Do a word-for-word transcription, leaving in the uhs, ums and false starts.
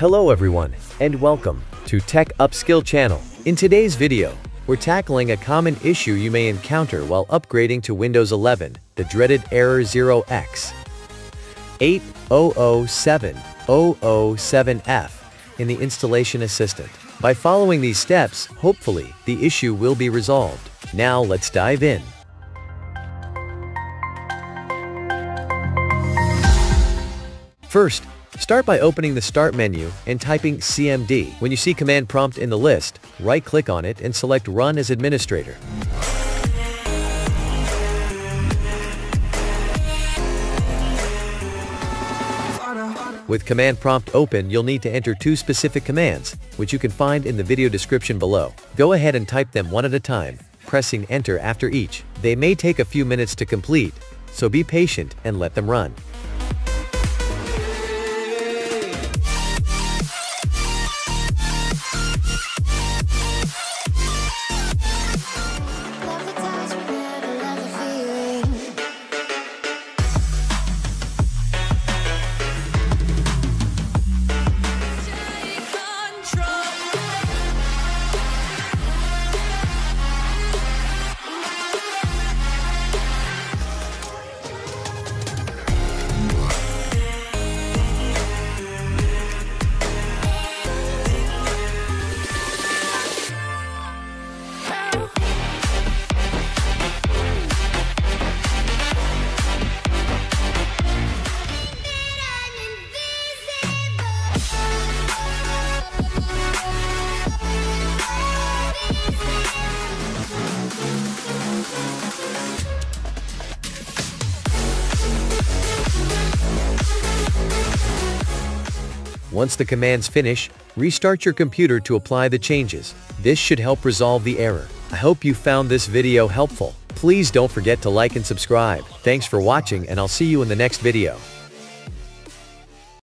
Hello everyone, and welcome to Tech Upskill Channel. In today's video, we're tackling a common issue you may encounter while upgrading to Windows eleven, the dreaded Error zero x eight hundred seven thousand seven F in the Installation Assistant. By following these steps, hopefully, the issue will be resolved. Now let's dive in. First, start by opening the Start menu and typing C M D. When you see Command Prompt in the list, right-click on it and select Run as Administrator. With Command Prompt open, you'll need to enter two specific commands, which you can find in the video description below. Go ahead and type them one at a time, pressing Enter after each. They may take a few minutes to complete, so be patient and let them run. Once the commands finish, restart your computer to apply the changes. This should help resolve the error. I hope you found this video helpful. Please don't forget to like and subscribe. Thanks for watching, and I'll see you in the next video.